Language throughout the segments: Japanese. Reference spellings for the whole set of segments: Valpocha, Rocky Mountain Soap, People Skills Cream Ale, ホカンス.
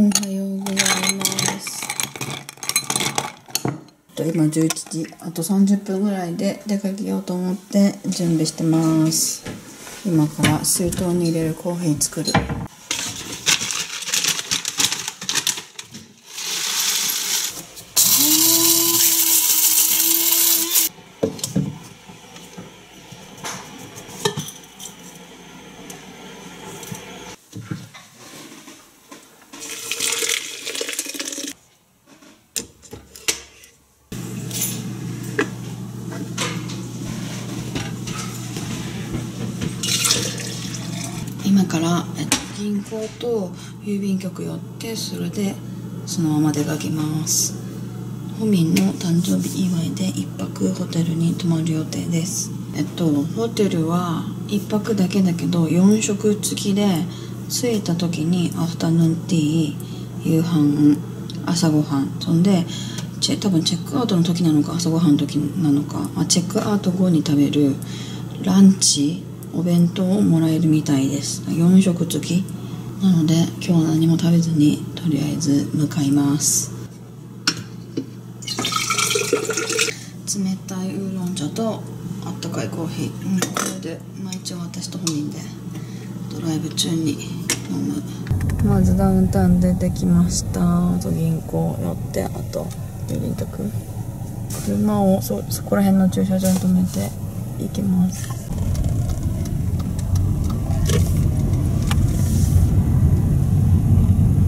おはようございます。今11時、あと30分ぐらいで出かけようと思って準備してます。今から水筒に入れるコーヒー作る。今から銀行と郵便局寄って、それでそのまま出かけます。本人の誕生日祝いで1泊ホテルに泊まる予定です。ホテルは1泊だけだけど4食付きで、着いた時にアフタヌーンティー、夕飯、朝ごはん、そんで多分チェックアウトの時なのか朝ごはんの時なのか、チェックアウト後に食べるランチ、お弁当をもらえるみたいです。4食付きなので今日は何も食べずにとりあえず向かいます。冷たいウーロン茶とあったかいコーヒー、これで毎日私と本人でドライブ中に飲む。まずダウンタウン出てきました。あと銀行寄って、あと郵便局、車を そこら辺の駐車場に止めていきます。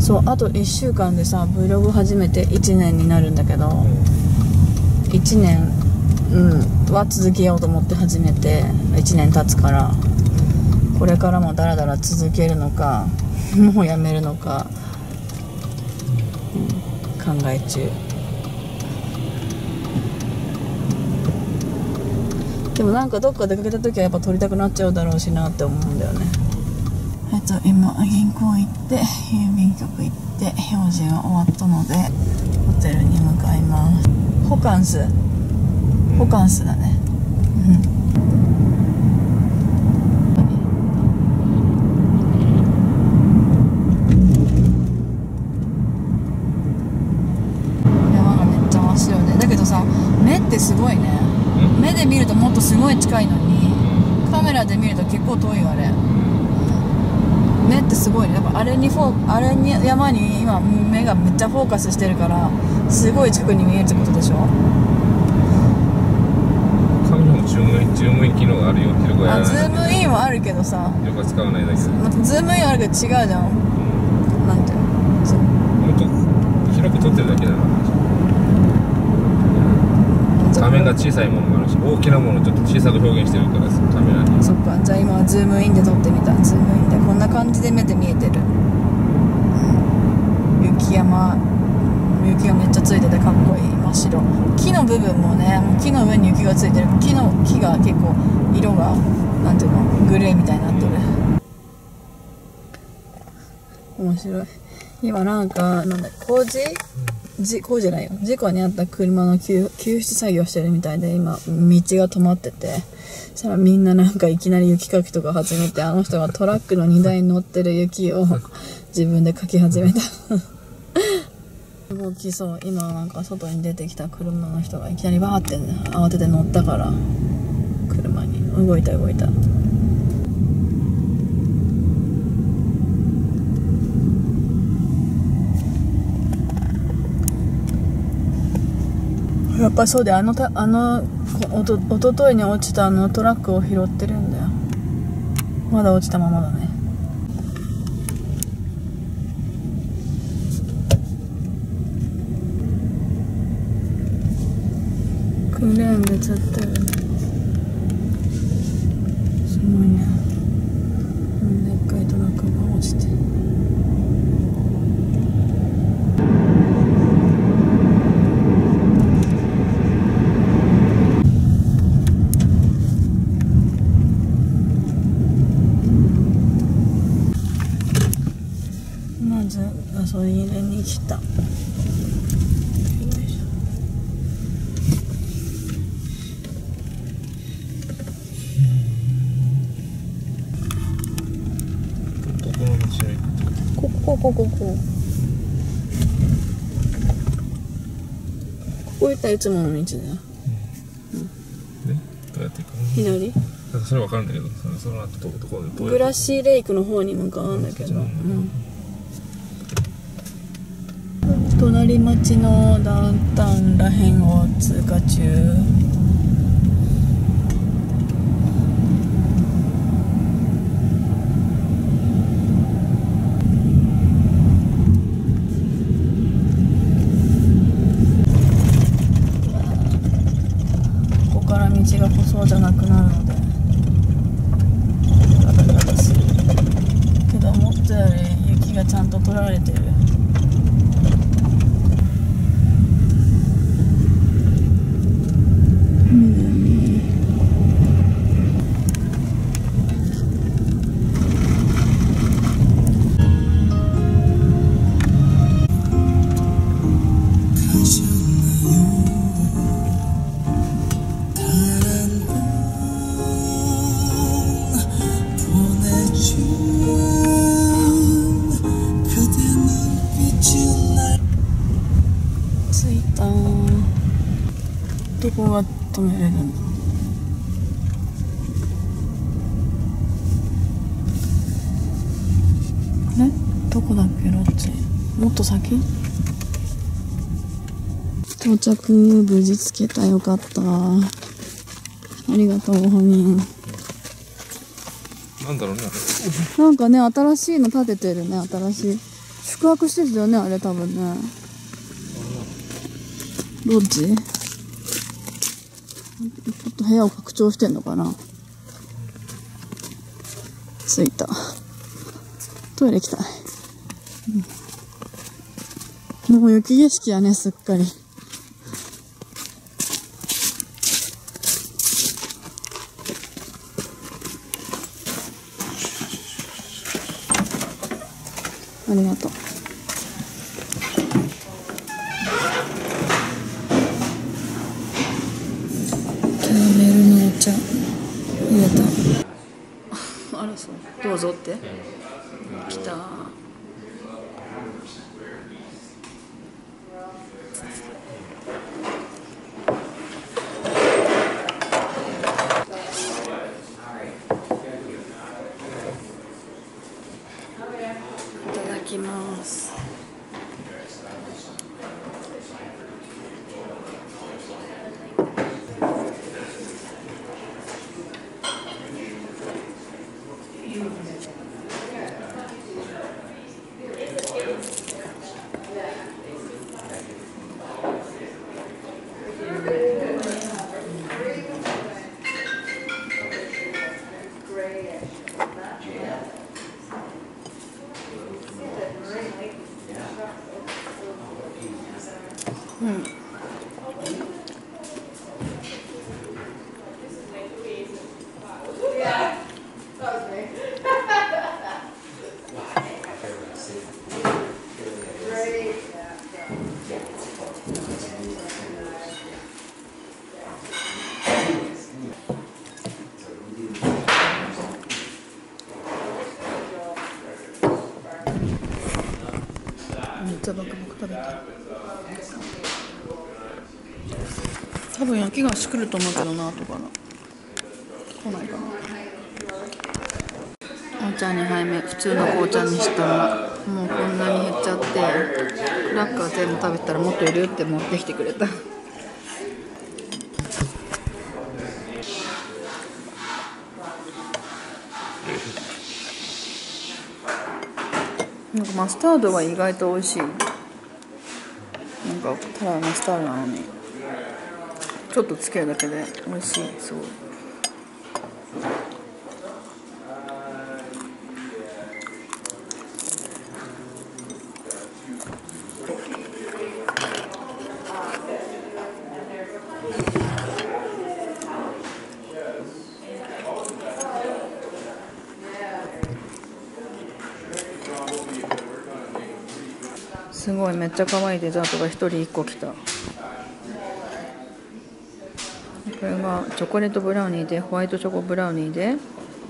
そう、あと1週間でさ、Vlog 始めて1年になるんだけど、1年、は続けようと思って始めて1年経つから、これからもダラダラ続けるのかもうやめるのか、考え中。でもなんかどっか出かけた時はやっぱ撮りたくなっちゃうだろうしなって思うんだよね。今銀行行って郵便局行って表示が終わったのでホテルに向かいます。ホカンスだね、山がめっちゃ真っ白で、だけどさ、目ってすごいね。目で見るともっとすごい近いのに、カメラで見ると結構遠いよあれ。目ってすごいね。やっぱあれに山に今目がめっちゃフォーカスしてるからすごい近くに見えるってことでしょ。カメラもズームイン機能があるよ。ズームインはあるけどさ、色が使わないだけで、ま、ズームインはあるけど違うじゃん、なんていうの、もっと広く撮ってるだけだな。画面が小さいものもあるし、大きなものをちょっと小さく表現してるからカメラに。そっか、じゃあ今はズームインで撮ってみた。ズームインでこんな感じで目で見えてる、雪がめっちゃついててかっこいい。真っ白。木の部分もね、木の上に雪がついてる。木が結構色がなんていうの、グレーみたいになってる。面白い。今なんだ工事じゃないよ、事故に遭った車の救出作業してるみたいで、今道が止まってて、そしたらみんななんかいきなり雪かきとか始めて、あの人がトラックの荷台に乗ってる雪を自分でかき始めた動きそう。今なんか外に出てきた車の人がいきなりバーって、ね、慌てて乗ったから車に動いた。やっぱそうで、おとといに落ちたあのトラックを拾ってるんだよ。まだ落ちたままだね。クレーンで釣ってる。すごいね。でっかいトラックが落ちて。来た。ここ。こういったいつもの道だ。どうやって行くの？左？なんかそれわかるんだけど、その後どこでグラシーレイクの方に向かうんだけど、隣町のダウンタウンらへんを通過中。道が舗装じゃなくなるのでガタガタするけど、思ったより雪がちゃんと取られてる。どこが止めれるんだ。ね、どこだっけ、ロッチ。もっと先？到着、無事つけた、よかった。ありがとう、本人。なんだろうね。なんかね、新しいの建ててるね、新しい。宿泊施設だよね、あれ多分ね。ロッジ？ちょっと部屋を拡張してんのかな。着いた。トイレ行きたい。うん、もう雪景色やね、すっかり。ありがとう。どうぞって来た。いただきます。多分焼き菓子来ると思うけどな、後から来ないかな。紅茶2杯目、普通の紅茶にしたらもうこんなに減っちゃって、クラッカー全部食べたらもっといるって持ってきてくれた。なんかマスタードは意外と美味しい。なんかただマスタードなのにちょっとつけるだけで美味しい。すごい。すごい、めっちゃ可愛いデザートが1人1個来た。これはチョコレートブラウニーで、ホワイトチョコブラウニーで、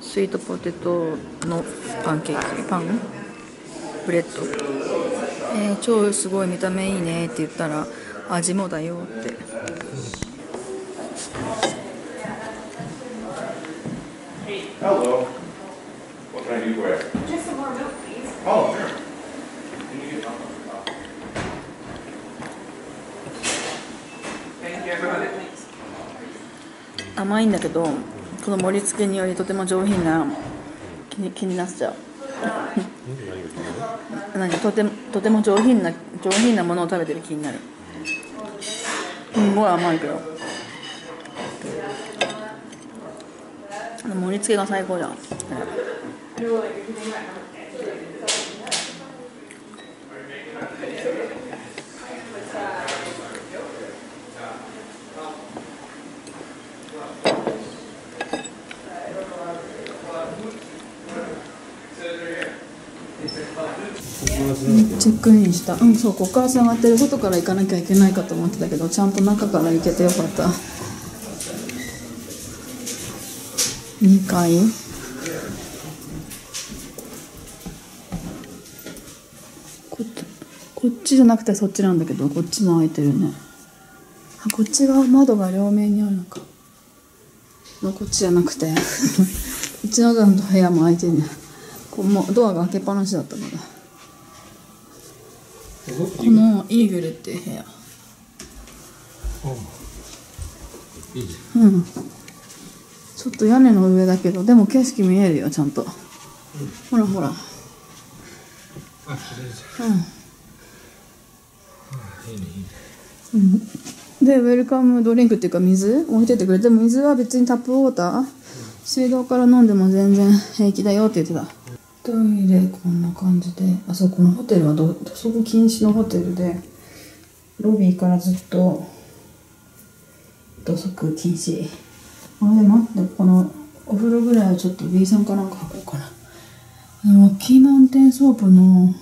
スイートポテトのパンケーキ、ブレッド、超すごい見た目いいねって言ったら、味もだよって、甘いんだけどこの盛り付けによりとても上品な気になっちゃうなんかとても上品なものを食べてる気になる。すごい甘いけど盛り付けが最高じゃん。チェックインした。うん、そう、ここから下がってる、外から行かなきゃいけないかと思ってたけど、ちゃんと中から行けてよかった。2階。こっちじゃなくてそっちなんだけど、こっちも開いてるね。あ、こっち側窓が両面にあるのか。まあ、こっちじゃなくて、うちの部屋も開いてるね。こうもうドアが開けっぱなしだったのだ。このイーグルっていう部屋。いいね。うん。ちょっと屋根の上だけど、でも景色見えるよ、ちゃんと。うん、ほらほら。あ、綺麗じゃん。うん。いいね、いいね。うん。で、ウェルカムドリンクっていうか、水置いててくれて、水は別にタップウォーター、うん、水道から飲んでも全然平気だよって言ってた。トイレこんな感じで、あそこのホテルはそこ禁止のホテルで、ロビーからずっと土足禁止。あれ待って、このお風呂ぐらいはちょっと B さんかなんか履こうかな。あのキーマウンテンソープの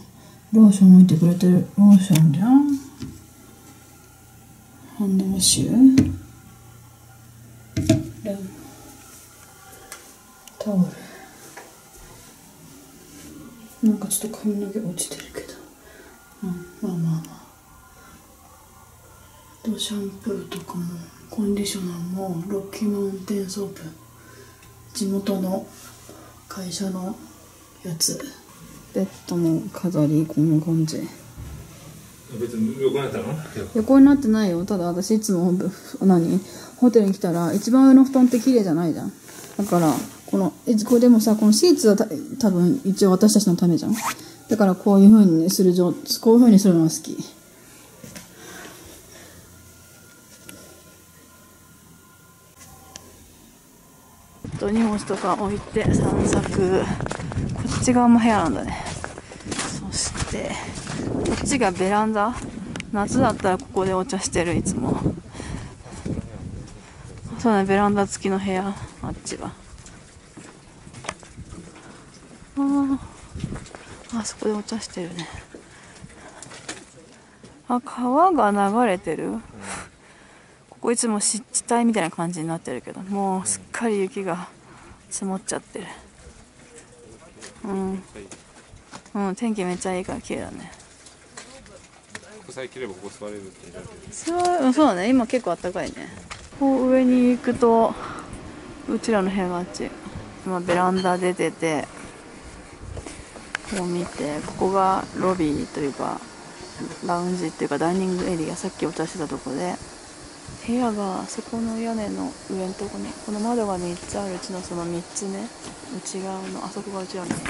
ローション置いてくれてる。ローションじゃん。ハンドウォッシュ、レンタオル。なんかちょっと髪の毛落ちてるけど、うん、まあまあまあ。とシャンプーとかもコンディショナーもロッキーマウンテンソープ、地元の会社のやつ。ベッドも飾りこんな感じ。別に横になったの？横になってないよ。ただ私いつもホテルに来たら一番上の布団って綺麗じゃないじゃん。だからこれでもさ、このシーツは多分一応私たちのためじゃん。だからこういう風にするのが好き。荷物とか置いて散策。こっち側も部屋なんだね。そしてこっちがベランダ。夏だったらここでお茶してる、いつも。そうね、ベランダ付きの部屋、あっちは。あそこでお茶してるね。あ、川が流れてる、うん、ここいつも湿地帯みたいな感じになってるけど、もうすっかり雪が積もっちゃってる。うん、うん、天気めっちゃいいから綺麗だね。そうだね、今結構あったかいね。こう上に行くとうちらの部屋があっち。今ベランダ出てて、こう見て、ここがロビーというかラウンジっていうかダイニングエリア、さっきお茶してたとこで、部屋がそこの屋根の上のとこに、この窓が3つあるうちのその3つね、内側のあそこがうちらの部屋。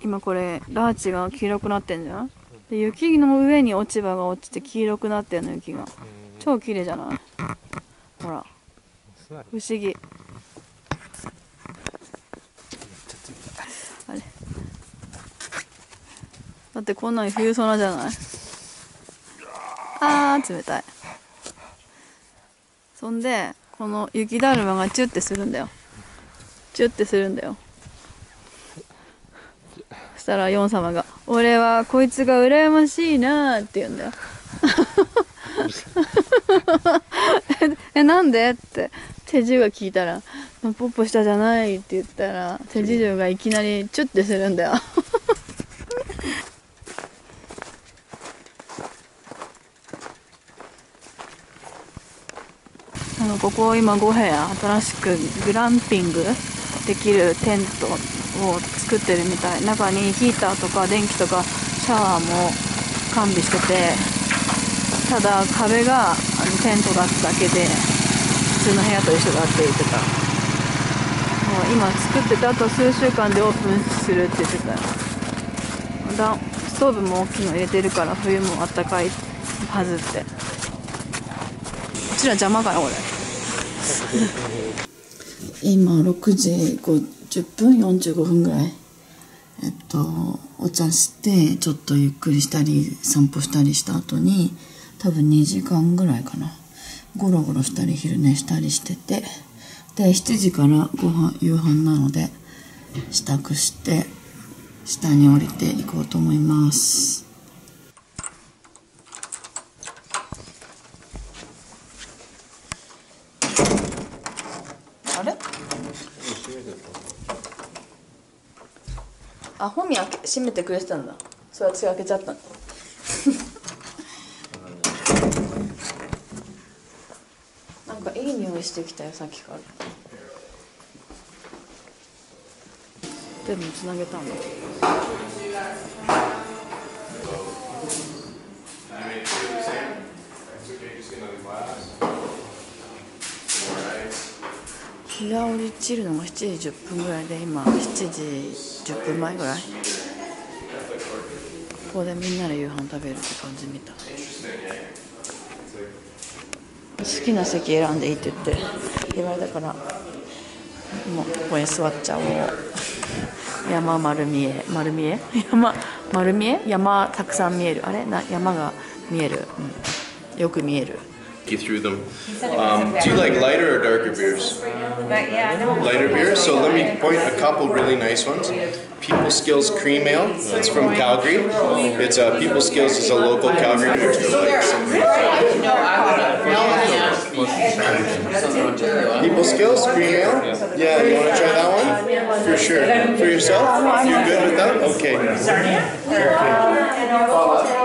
今これラーチが黄色くなってんじゃん。で雪の上に落ち葉が落ちて黄色くなってんの、雪が。超綺麗じゃない？ほら不思議。だってこんなに冬空じゃない。あー冷たい。そんでこの雪だるまがチュッてするんだよ。チュッてするんだよ。そしたらヨン様が「俺はこいつが羨ましいな」って言うんだよ。え、なんでってテジュウが聞いたら「ポッポしたじゃない」って言ったらテジュウがいきなりチュッてするんだよ。ここ今5部屋新しくグランピングできるテントを作ってるみたい。中にヒーターとか電気とかシャワーも完備してて、ただ壁がテントだっただけで普通の部屋と一緒だって言ってた。もう今作っててあと数週間でオープンするって言ってた。ストーブも大きいの入れてるから冬もあったかいはずって。こっちら邪魔かなこれ今6時50分45分ぐらい、お茶してちょっとゆっくりしたり散歩したりした後に多分2時間ぐらいかな、ゴロゴロしたり昼寝したりしてて、で7時からご飯夕飯なので支度して下に降りていこうと思います。あれ？あ、ホミ閉めてくれてたんだ。それ私が開けちゃったんだなんかいい匂いしてきたよさっきから。全部つなげたんだ。日が降り散るのが7時10分ぐらいで、今7時10分前ぐらい。ここでみんなで夕飯食べるって感じみたい。好きな席選んでいいって言われたから、もうここに座っちゃおう。山丸見え、丸見え、山丸見え、山たくさん見える。あれな、山が見える、うん、よく見える。Through them. Do you like lighter or darker beers? Lighter beers. So let me point a couple really nice ones. People Skills Cream Ale. It's from Calgary. It's People Skills is a local Calgary beer. People Skills Cream Ale. Yeah, you want to try that one? For sure. For yourself? You're good with that? Okay.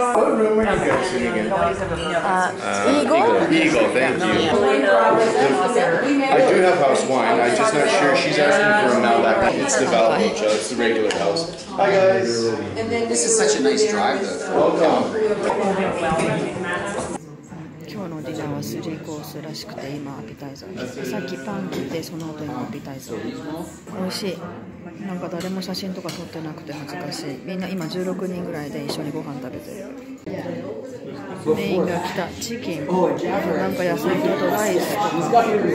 What room were you guys in again? Eagle. Eagle, thank you. I do have house wine, I'm just not sure. She's asking for a Malbec. It's the Valpocha, it's the regular house. Hi guys! And then this is such a nice drive though. Welcome. 今日のディナーは3コースらしくて、今アピタイザー。さっきパン切って、その後今アピタイザー。美味しい。なんか誰も写真とか撮ってなくて恥ずかしい。みんな今16人ぐらいで一緒にご飯食べてる。メインが来たチキン、なんか野菜とライスとかいろい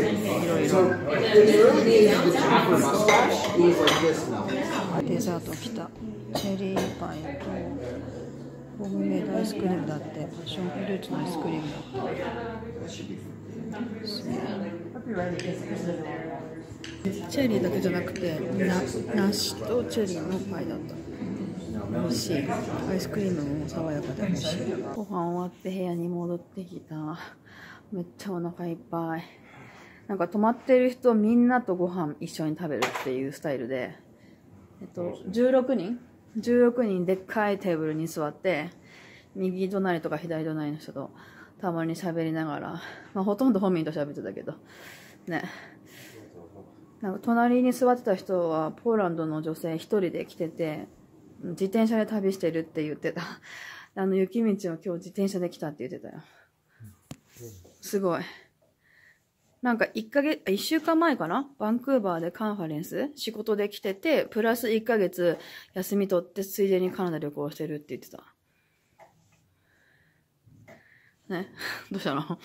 ろ。デザート来たチェリーパイとホームメイドアイスクリームだって、パッションフルーツのアイスクリームだって。チェリーだけじゃなくて梨とチェリーのパイだった。美味しい。アイスクリームも爽やかで美味しい。ご飯終わって部屋に戻ってきた。めっちゃお腹いっぱい。なんか泊まってる人みんなとご飯一緒に食べるっていうスタイルで、16人でっかいテーブルに座って右隣とか左隣の人とたまに喋りながら、まあほとんど本人と喋ってたけどね。なんか隣に座ってた人はポーランドの女性一人で来てて、自転車で旅してるって言ってた。雪道を今日自転車で来たって言ってたよ。すごい。なんか1週間前かな、バンクーバーでカンファレンス仕事で来てて、プラス1ヶ月休み取ってついでにカナダ旅行してるって言ってた。ね。どうしたの